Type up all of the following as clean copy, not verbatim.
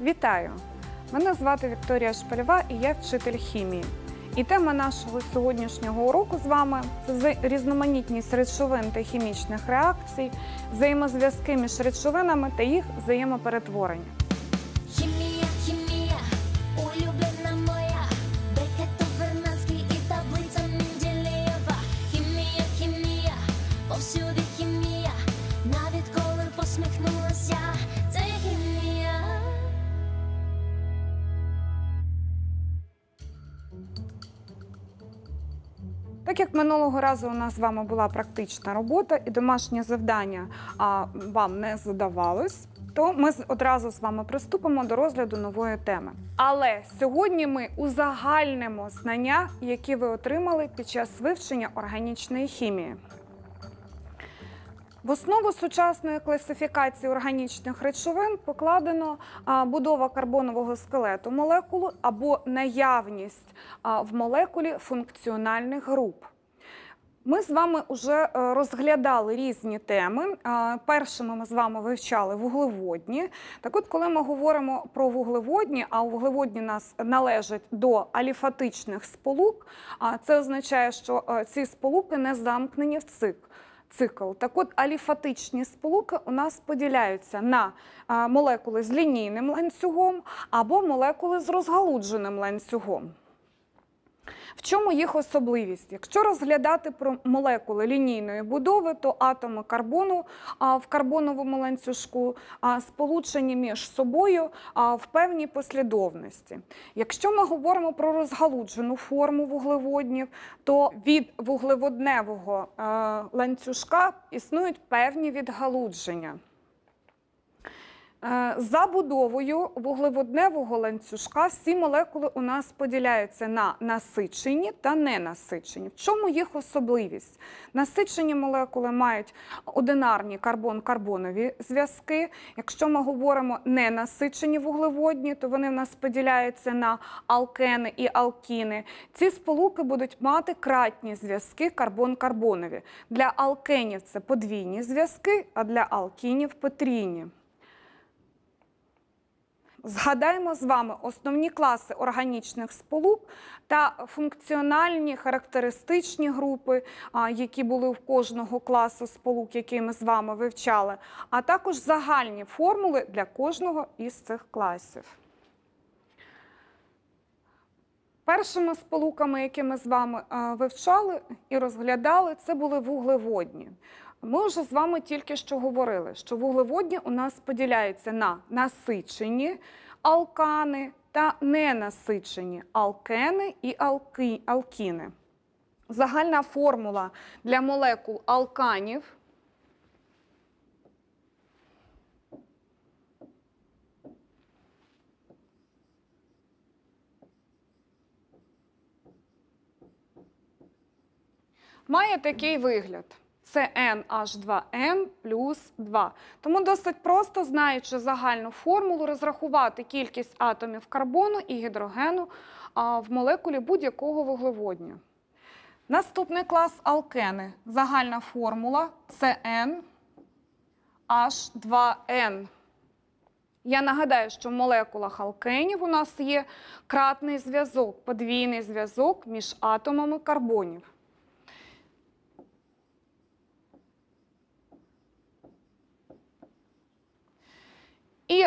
Вітаю! Мене звати Вікторія Шпильова і я вчитель хімії. І тема нашого сьогоднішнього уроку з вами – це різноманітність речовин та хімічних реакцій, взаємозв'язки між речовинами та їх взаємоперетворення. Так як минулого разу у нас з вами була практична робота і домашнє завдання вам не задавалось, то ми одразу з вами приступимо до розгляду нової теми. Але сьогодні ми узагальнимо знання, які ви отримали під час вивчення органічної хімії. В основу сучасної класифікації органічних речовин покладено будова карбонового скелету молекули або наявність в молекулі функціональних груп. Ми з вами вже розглядали різні теми. Першими ми з вами вивчали вуглеводні. Так от, коли ми говоримо про вуглеводні, а вуглеводні нас належать до аліфатичних сполук, це означає, що ці сполуки не замкнені в цикл. Так от, аліфатичні сполуки у нас поділяються на молекули з лінійним ланцюгом або молекули з розгалудженим ланцюгом. В чому їх особливість? Якщо розглядати про молекули лінійної будови, то атоми карбону в карбоновому ланцюжку сполучені між собою в певній послідовності. Якщо ми говоримо про розгалуджену форму вуглеводнів, то від вуглеводневого ланцюжка існують певні відгалудження. За будовою вуглеводневого ланцюжка всі молекули у нас поділяються на насичені та ненасичені. В чому їх особливість? Насичені молекули мають одинарні карбон-карбонові зв'язки. Якщо ми говоримо ненасичені вуглеводні, то вони в нас поділяються на алкени і алкіни. Ці сполуки будуть мати кратні зв'язки карбон-карбонові. Для алкенів це подвійні зв'язки, а для алкінів – потрійні. Згадаємо з вами основні класи органічних сполук та функціональні характеристичні групи, які були в кожного класу сполук, які ми з вами вивчали, а також загальні формули для кожного із цих класів. Першими сполуками, які ми з вами вивчали і розглядали, це були вуглеводні. Ми вже з вами тільки що говорили, що вуглеводні у нас поділяються на насичені алкани та ненасичені алкени і алкіни. Загальна формула для молекул алканів має такий вигляд. Це NH2N плюс 2. Тому досить просто, знаючи загальну формулу, розрахувати кількість атомів карбону і гідрогену в молекулі будь-якого вуглеводня. Наступний клас алкени. Загальна формула це NH2N. Я нагадаю, що в молекулах алкенів у нас є кратний зв'язок, подвійний зв'язок між атомами карбонів. І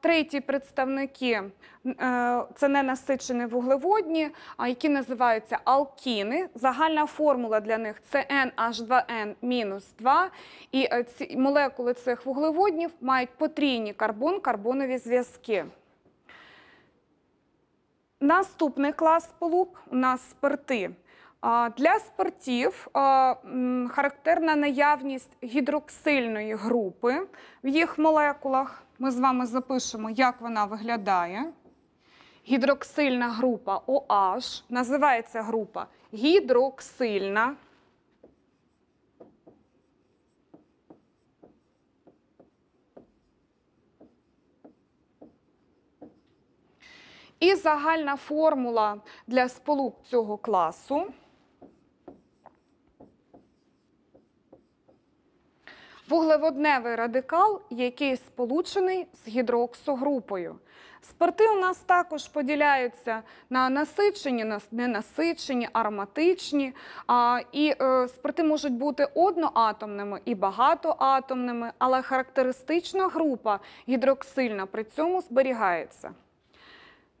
треті представники – це ненасичені вуглеводні, які називаються алкіни. Загальна формула для них – це NH2N-2. І молекули цих вуглеводнів мають потрійні карбон-карбонові зв'язки. Наступний клас сполук у нас спирти. Для спиртів характерна наявність гідроксильної групи в їх молекулах. Ми з вами запишемо, як вона виглядає. Гідроксильна група OH, називається група гідроксильна. І загальна формула для сполук цього класу. вуглеводневий радикал, який сполучений з гідроксогрупою. Спирти у нас також поділяються на насичені, ненасичені, ароматичні. І спирти можуть бути одноатомними і багатоатомними, але характеристична група гідроксильна при цьому зберігається.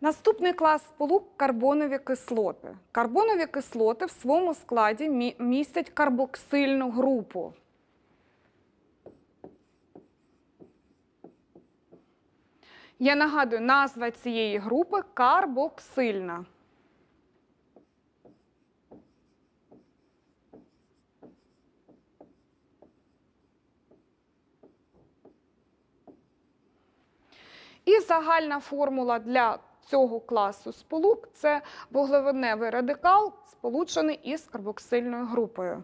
Наступний клас сполук – карбонові кислоти. Карбонові кислоти в своєму складі містять карбоксильну групу. Я нагадую, назва цієї групи – карбоксильна. І загальна формула для цього класу сполук – це вуглеводневий радикал, сполучений із карбоксильною групою.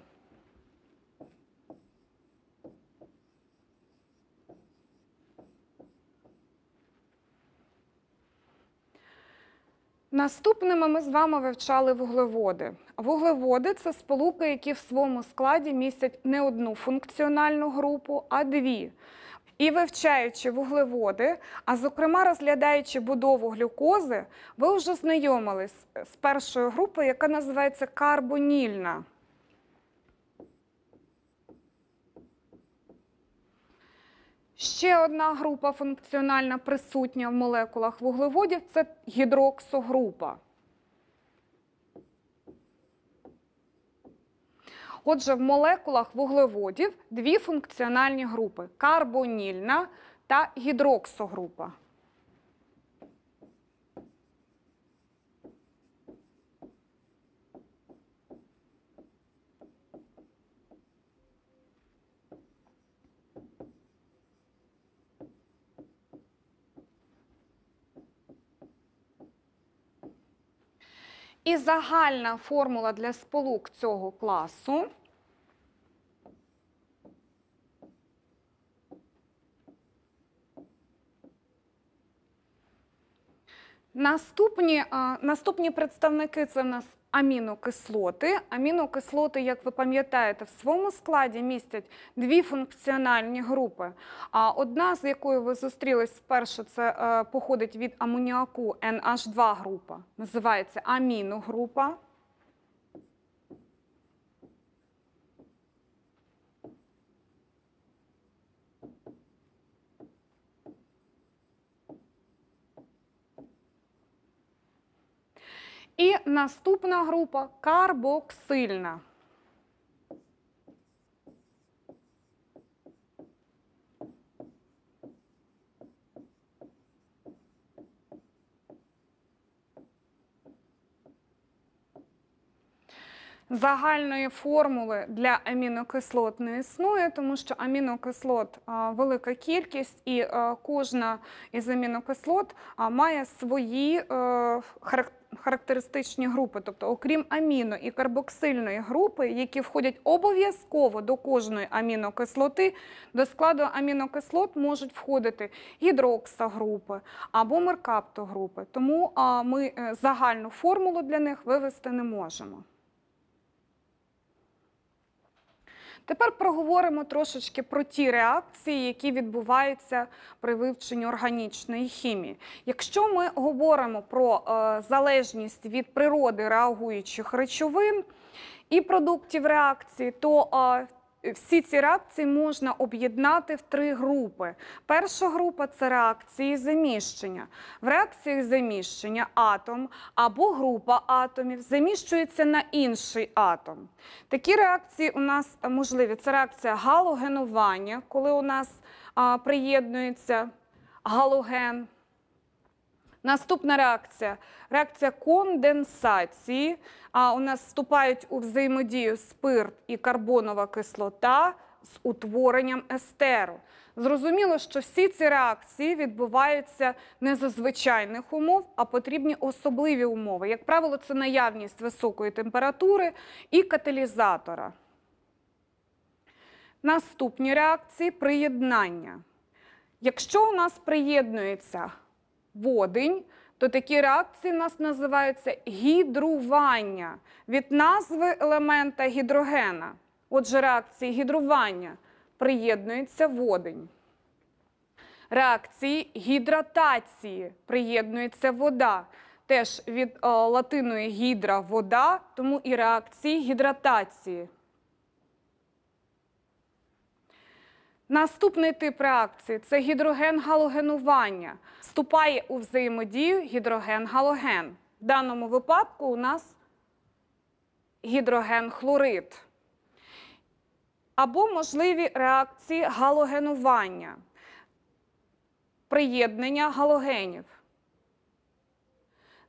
Наступними ми з вами вивчали вуглеводи. Вуглеводи – це сполуки, які в своєму складі містять не одну функціональну групу, а дві. І вивчаючи вуглеводи, а зокрема розглядаючи будову глюкози, ви вже знайомились з першою групою, яка називається карбонільна. Ще одна група функціональна присутня в молекулах вуглеводів – це гідроксогрупа. Отже, в молекулах вуглеводів дві функціональні групи – карбонільна та гідроксогрупа. І загальна формула для сполук цього класу наступні представники – це в нас амінокислоти. Амінокислоти, як ви пам'ятаєте, в своєму складі містять дві функціональні групи. Одна, з якою ви зустрілись вперше, це походить від амоніаку NH2 група, називається аміногрупа. І наступна група – карбоксильна. Загальної формули для амінокислот не існує, тому що амінокислот велика кількість і кожна із амінокислот має свої характеристичні групи. Тобто, окрім аміно- і карбоксильної групи, які входять обов'язково до кожної амінокислоти, до складу амінокислот можуть входити гідроксогрупи або меркаптогрупи. Тому ми загальну формулу для них вивести не можемо. Тепер проговоримо трошечки про ті реакції, які відбуваються при вивченні органічної хімії. Якщо ми говоримо про залежність від природи реагуючих речовин і продуктів реакції, то всі ці реакції можна об'єднати в три групи. Перша група – це реакції заміщення. В реакціях заміщення атом або група атомів заміщується на інший атом. Такі реакції у нас можливі. Це реакція галогенування, коли у нас приєднується галоген. Наступна реакція – реакція конденсації. У нас вступають у взаємодію спирт і карбонова кислота з утворенням естеру. Зрозуміло, що всі ці реакції відбуваються не за звичайних умов, а потрібні особливі умови. Як правило, це наявність високої температури і каталізатора. Наступні реакції – приєднання. Якщо у нас приєднується водень, то такі реакції у нас називаються гідрування, від назви елемента гідрогена. Отже, реакції гідрування приєднується водень. Реакції гідратації приєднується вода. Теж від латиної гідра – вода, тому і реакції гідратації. Наступний тип реакції – це гідроген-галогенування. Вступає у взаємодію гідроген-галоген. В даному випадку у нас гідроген-хлорид. Або можливі реакції галогенування, приєднання галогенів.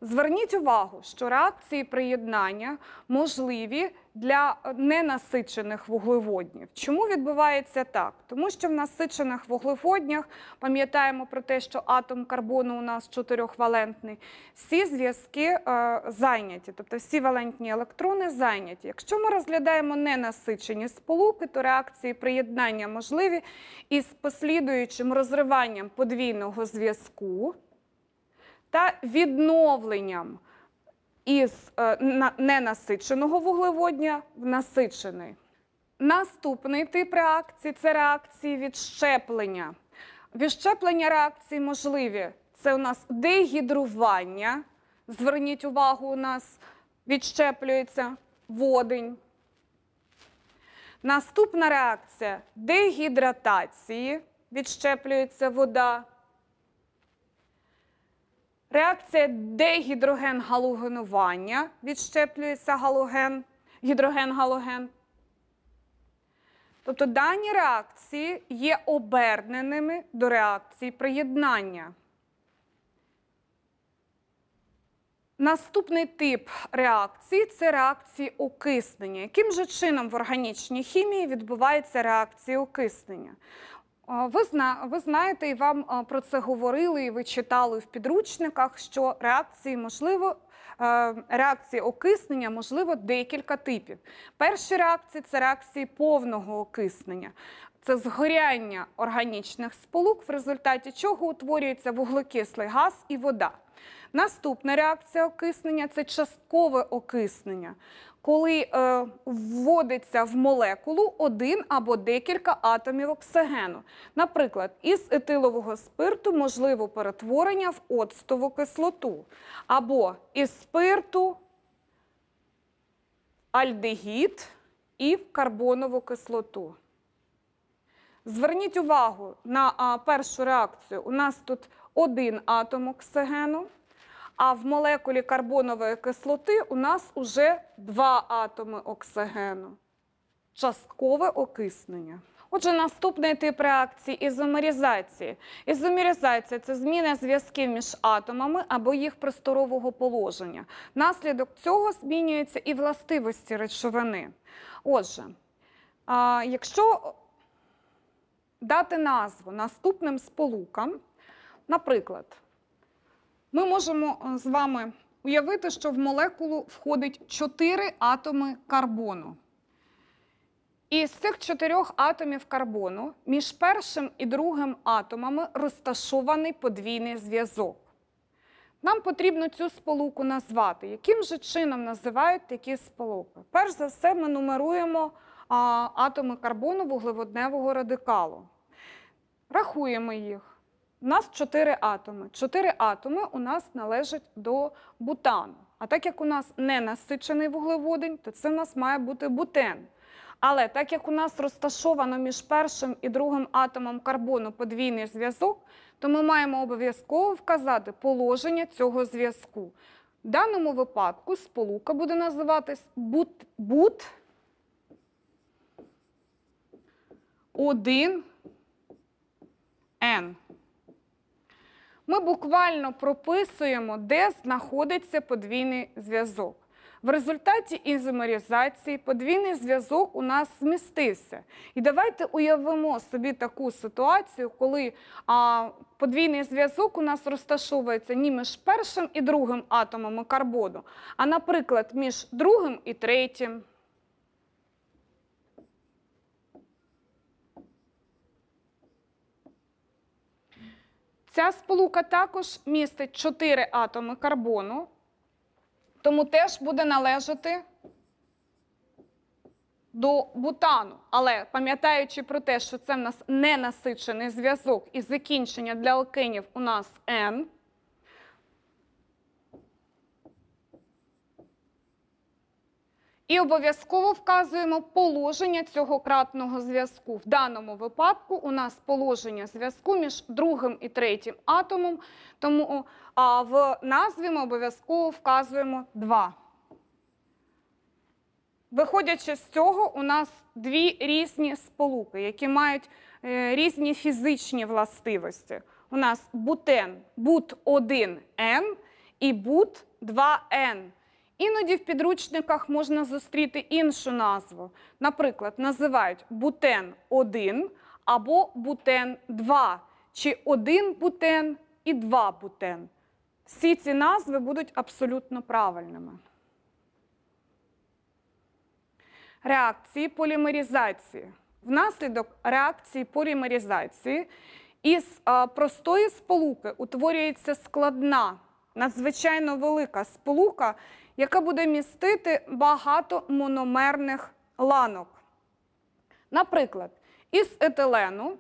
Зверніть увагу, що реакції приєднання можливі для ненасичених вуглеводнів. Чому відбувається так? Тому що в насичених вуглеводнях, пам'ятаємо про те, що атом карбону у нас 4-валентний, всі зв'язки зайняті, тобто всі валентні електрони зайняті. Якщо ми розглядаємо ненасичені сполуки, то реакції приєднання можливі із послідуючим розриванням подвійного зв'язку та відновленням із ненасиченого вуглеводня в насичений. Наступний тип реакції – це реакції відщеплення. Відщеплення реакцій можливі. Це у нас дегідрування. Зверніть увагу, у нас відщеплюється водень. Наступна реакція – дегідратації, відщеплюється вода. Реакція дегідроген-галогенування, відщеплюється гідроген-галоген. Тобто дані реакції є оберненими до реакції приєднання. Наступний тип реакції – це реакції окиснення. Яким же чином в органічній хімії відбувається реакція окиснення? Ви знаєте, і вам про це говорили, і ви читали в підручниках, що реакції окиснення можливо декілька типів. Перші реакції – це реакції повного окиснення. Це згоряння органічних сполук, в результаті чого утворюється вуглекислий газ і вода. Наступна реакція окиснення – це часткове окиснення, коли вводиться в молекулу один або декілька атомів оксигену. Наприклад, із етилового спирту можливо перетворення в оцтову кислоту, або із спирту альдегід і в карбонову кислоту. Зверніть увагу на першу реакцію. У нас тут один атом оксигену, а в молекулі карбонової кислоти у нас уже два атоми оксигену. Часткове окиснення. Отже, наступний тип реакції – ізомеризації. Ізомеризація – це зміна зв'язків між атомами або їх просторового положення. Внаслідок цього змінюються і властивості речовини. Отже, якщо дати назву наступним сполукам, наприклад, ми можемо з вами уявити, що в молекулу входить 4 атоми карбону. І з цих 4 атомів карбону між першим і другим атомами розташований подвійний зв'язок. Нам потрібно цю сполуку назвати. Яким же чином називають такі сполуки? Перш за все, ми нумеруємо атоми карбону вуглеводневого радикалу. Рахуємо їх. У нас 4 атоми. 4 атоми у нас належать до бутану. А так як у нас ненасичений вуглеводень, то це у нас має бути бутен. Але так як у нас розташовано між першим і другим атомом карбону подвійний зв'язок, то ми маємо обов'язково вказати положення цього зв'язку. В даному випадку сполука буде називатись бут-1Н. Ми буквально прописуємо, де знаходиться подвійний зв'язок. В результаті ізомеризації подвійний зв'язок у нас змістився. І давайте уявимо собі таку ситуацію, коли подвійний зв'язок у нас розташовується не між першим і другим атомами карбону, а, наприклад, між другим і третім. Ця сполука також містить 4 атоми карбону, тому теж буде належати до бутану. Але пам'ятаючи про те, що це в нас ненасичений зв'язок і закінчення для алкенів у нас N, і обов'язково вказуємо положення цього кратного зв'язку. В даному випадку у нас положення зв'язку між другим і третім атомом, тому в назві ми обов'язково вказуємо 2. Виходячи з цього, у нас дві різні сполуки, які мають різні фізичні властивості. У нас бутен, бут-1Н і бут-2Н. Іноді в підручниках можна зустріти іншу назву. Наприклад, називають бутен-1 або бутен-2, чи 1 бутен і 2 бутен. Всі ці назви будуть абсолютно правильними. Реакції полімеризації. Внаслідок реакції полімеризації із простої сполуки утворюється складна, надзвичайно велика сполука, яка буде містити багато мономерних ланок. Наприклад, із етилену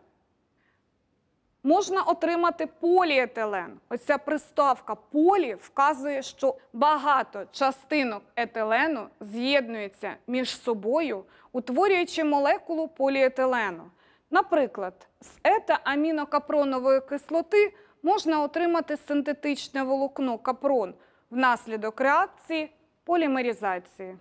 можна отримати поліетилен. Оця приставка «полі» вказує, що багато частинок етилену з'єднуються між собою, утворюючи молекулу поліетилену. Наприклад, з ета-амінокапронової кислоти можна отримати синтетичне волокно капрон внаслідок реакції полімеризації.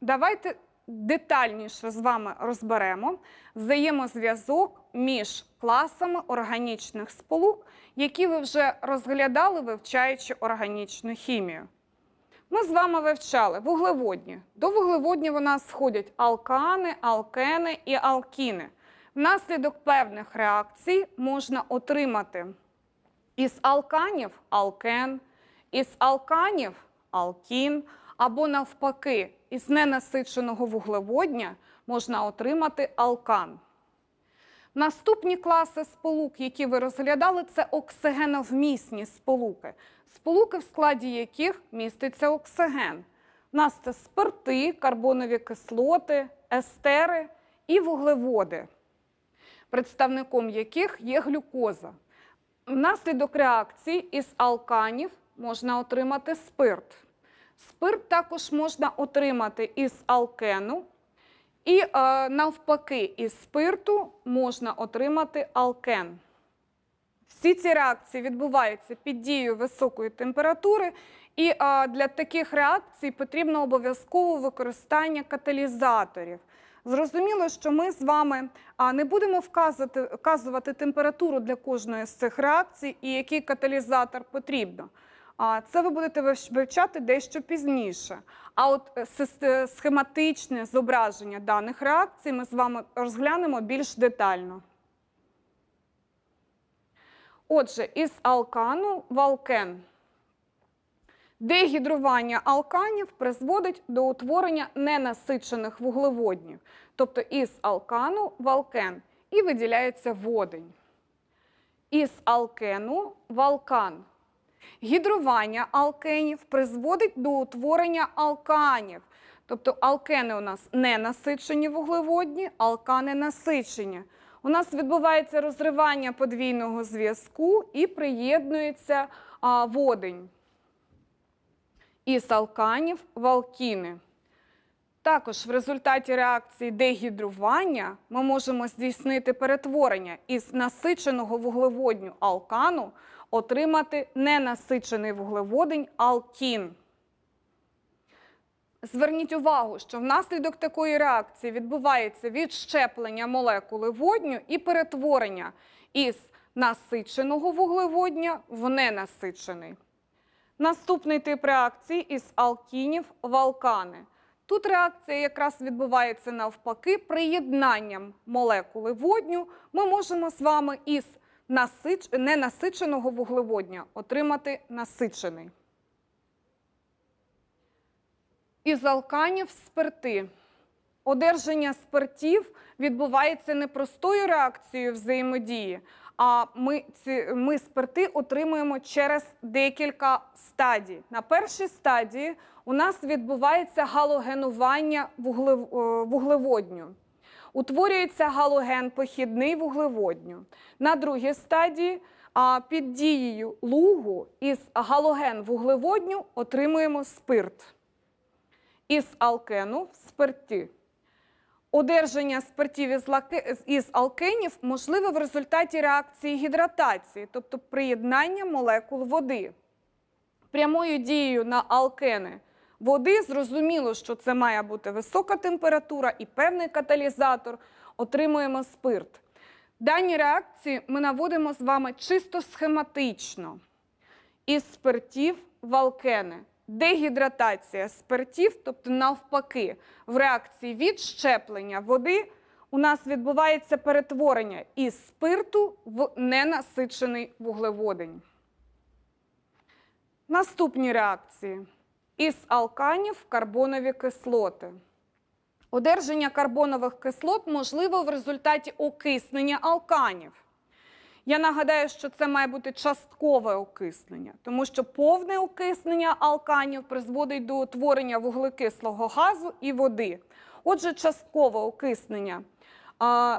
Давайте детальніше з вами розберемо взаємозв'язок між класами органічних сполук, які ви вже розглядали, вивчаючи органічну хімію. Ми з вами вивчали вуглеводні. До вуглеводнів у нас сходять алкани, алкени і алкіни. Внаслідок певних реакцій можна отримати із алканів – алкен, із алканів – алкін, або навпаки, із ненасиченого вуглеводня можна отримати алкан. Наступні класи сполук, які ви розглядали, це оксигеновмісні сполуки. Сполуки, в складі яких міститься оксиген. У нас це спирти, карбонові кислоти, естери і вуглеводи, представником яких є глюкоза. Внаслідок реакції із алканів можна отримати спирт. Спирт також можна отримати із алкену, і навпаки, із спирту можна отримати алкен. Всі ці реакції відбуваються під дією високої температури, і для таких реакцій потрібно обов'язково використання каталізаторів. Зрозуміло, що ми з вами не будемо вказувати температуру для кожної з цих реакцій і який каталізатор потрібно. Це ви будете вивчати дещо пізніше. А от схематичне зображення даних реакцій ми з вами розглянемо більш детально. Отже, із алкану в алкен. Дегідрування алканів призводить до утворення ненасичених вуглеводнів, тобто із алкану в алкен, і виділяється водень. Із алкену в алкан. Гідрування алкенів призводить до утворення алканів, тобто алкени у нас ненасичені вуглеводні, алкани насичені. У нас відбувається розривання подвійного зв'язку і приєднується водень. Із алканів в алкіни. Також в результаті реакції дегідрування ми можемо здійснити перетворення із насиченого вуглеводню алкану отримати ненасичений вуглеводень алкін. Зверніть увагу, що внаслідок такої реакції відбувається відщеплення молекули водню і перетворення із насиченого вуглеводня в ненасичений. Наступний тип реакції – із алкінів в алкани. Тут реакція якраз відбувається навпаки, приєднанням молекули водню ми можемо з вами із ненасиченого вуглеводня отримати насичений. Із алканів спирти. Одержання спиртів відбувається не простою реакцією взаємодії, а ми спирти отримуємо через декілька стадій. На першій стадії у нас відбувається галогенування вуглеводню. Утворюється галоген похідний вуглеводню. На другій стадії під дією лугу із галоген вуглеводню отримуємо спирт. Із алкену – спирти. Одержання спиртів із алкенів можливе в результаті реакції гідратації, тобто приєднання молекул води. Прямою дією на алкени води, зрозуміло, що це має бути висока температура і певний каталізатор, отримуємо спирт. Дані реакції ми наводимо з вами чисто схематично. Із спиртів в алкени. Дегідратація спиртів, тобто навпаки, в реакції відщеплення води у нас відбувається перетворення із спирту в ненасичений вуглеводень. Наступні реакції. Із алканів – карбонові кислоти. Одержання карбонових кислот можливо в результаті окиснення алканів. Я нагадаю, що це має бути часткове окиснення, тому що повне окиснення алканів призводить до утворення вуглекислого газу і води. Отже, часткове окиснення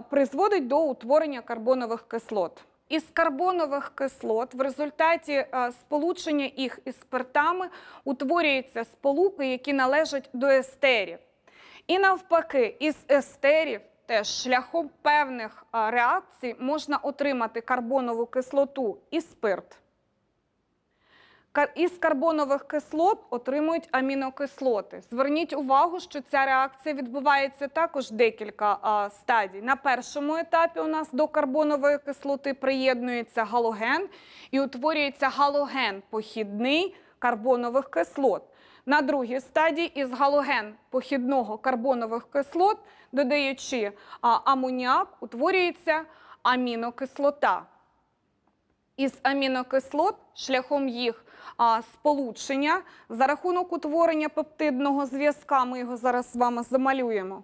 призводить до утворення карбонових кислот. Із карбонових кислот в результаті сполучення їх із спиртами утворюються сполуки, які належать до естерів. І навпаки, із естерів теж шляхом певних реакцій можна отримати карбонову кислоту і спирт. Із карбонових кислот отримують амінокислоти. Зверніть увагу, що ця реакція відбувається також декілька стадій. На першому етапі у нас до карбонової кислоти приєднується галоген і утворюється галоген похідний карбонових кислот. На другій стадії із галоген похідного карбонових кислот, додаючи амоніак, утворюється амінокислота. Із амінокислот шляхом їх сполучення за рахунок утворення пептидного зв'язка, ми його зараз з вами замалюємо,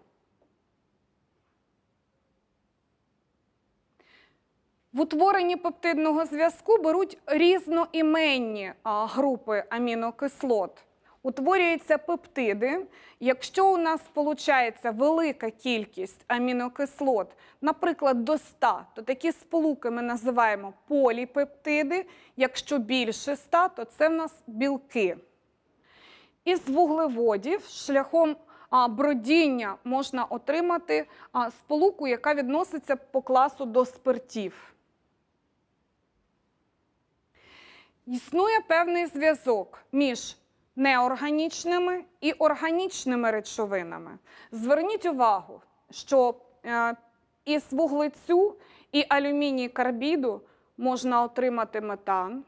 в утворенні пептидного зв'язку беруть різноіменні групи амінокислот. Утворюються пептиди. Якщо у нас получається велика кількість амінокислот, наприклад, до 100, то такі сполуки ми називаємо поліпептиди. Якщо більше 100, то це в нас білки. Із вуглеводів шляхом бродіння можна отримати сполуку, яка відноситься по класу до спиртів. Існує певний зв'язок між неорганічними і органічними речовинами. Зверніть увагу, що із вуглецю і алюміній карбіду можна отримати метан,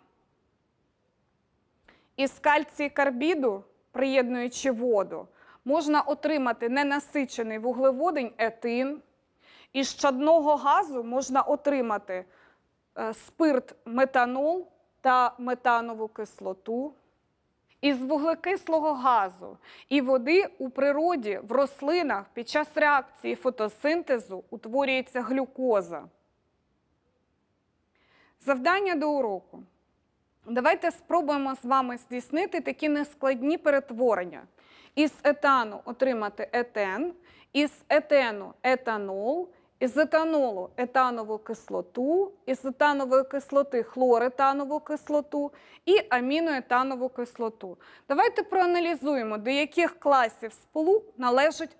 із кальцій карбіду, приєднуючи воду, можна отримати ненасичений вуглеводень етин, із чадного газу можна отримати спирт метанол та метанову кислоту. Із вуглекислого газу і води у природі, в рослинах під час реакції фотосинтезу утворюється глюкоза. Завдання до уроку. Давайте спробуємо з вами здійснити такі нескладні перетворення. Із етану отримати етен, із етену етанол, із етанолу етанову кислоту, із етанової кислоти хлоретанову кислоту і аміноетанову кислоту. Давайте проаналізуємо, до яких класів сполук належать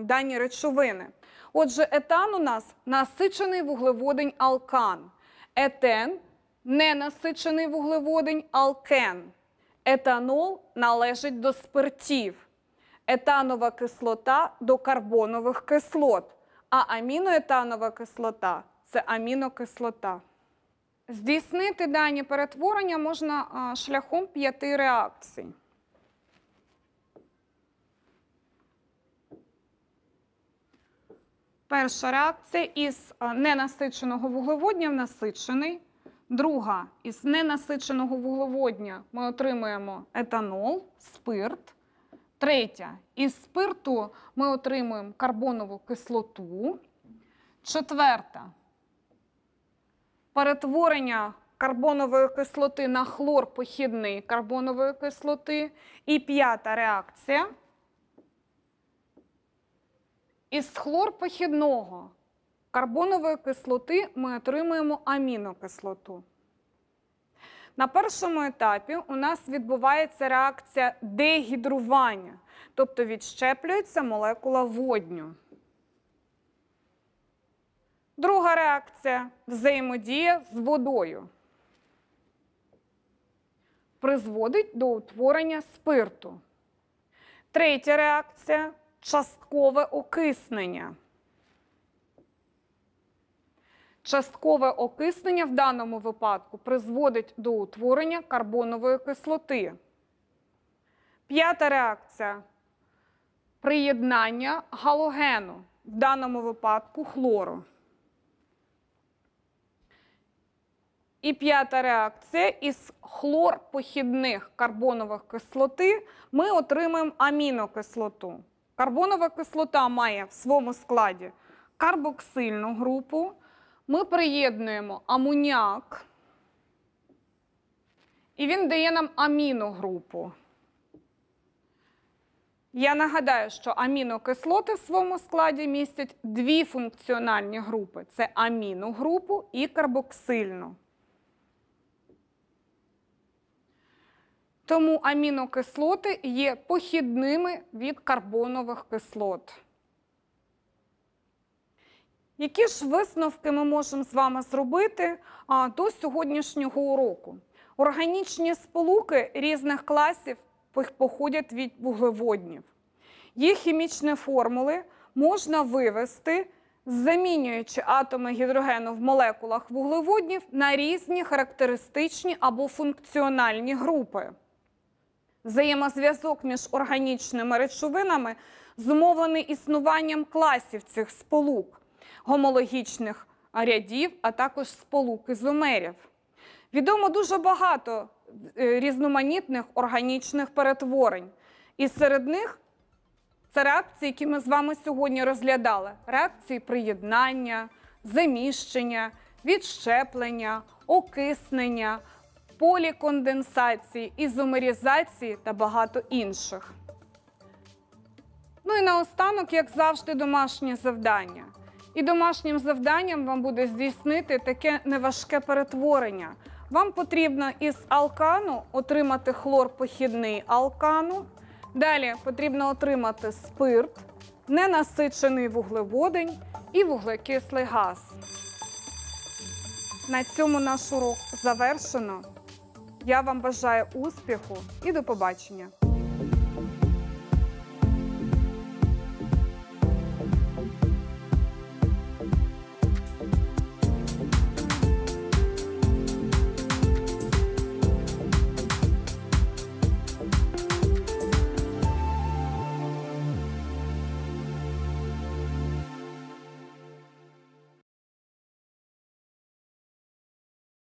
дані речовини. Отже, етан у нас насичений вуглеводень алкан, етен – ненасичений вуглеводень алкен, етанол належить до спиртів, етанова кислота – до карбонових кислот. А аміноетанова кислота – це амінокислота. Здійснити дані перетворення можна шляхом 5 реакцій. Перша реакція – із ненасиченого вуглеводня в насичений. Друга – із ненасиченого вуглеводня ми отримуємо етанол, спирт. Третя. Із спирту ми отримуємо карбонову кислоту. Четверта. перетворення карбонової кислоти на хлор похідний карбонової кислоти. І п'ята реакція – із хлорпохідного карбонової кислоти ми отримуємо амінокислоту. На першому етапі у нас відбувається реакція дегідрування, тобто відщеплюється молекула водню. Друга реакція – взаємодія з водою. Призводить до утворення спирту. Третя реакція – часткове окиснення. Часткове окиснення в даному випадку призводить до утворення карбонової кислоти. П'ята реакція – приєднання галогену, в даному випадку хлору. І п'ята реакція – із хлорпохідних карбонових кислоти ми отримаємо амінокислоту. Карбонова кислота має в своєму складі карбоксильну групу. Ми приєднуємо амоніак, і він дає нам аміногрупу. Я нагадаю, що амінокислоти в своєму складі містять дві функціональні групи – це аміногрупу і карбоксильну. Тому амінокислоти є похідними від карбонових кислот. Які ж висновки ми можемо з вами зробити до сьогоднішнього уроку? Органічні сполуки різних класів походять від вуглеводнів. Їх хімічні формули можна вивести, замінюючи атоми гідрогену в молекулах вуглеводнів на різні характеристичні або функціональні групи. Взаємозв'язок між органічними речовинами зумовлений існуванням класів цих сполук, гомологічних рядів, а також сполук ізомерів. Відомо дуже багато різноманітних органічних перетворень. І серед них це реакції, які ми з вами сьогодні розглядали. Реакції приєднання, заміщення, відщеплення, окиснення, поліконденсації, ізомерізації та багато інших. Ну і наостанок, як завжди, домашнє завдання. І домашнім завданням вам буде здійснити таке неважке перетворення. Вам потрібно із алкану отримати хлорпохідний алкану, далі потрібно отримати спирт, ненасичений вуглеводень і вуглекислий газ. На цьому наш урок завершено. Я вам бажаю успіху і до побачення!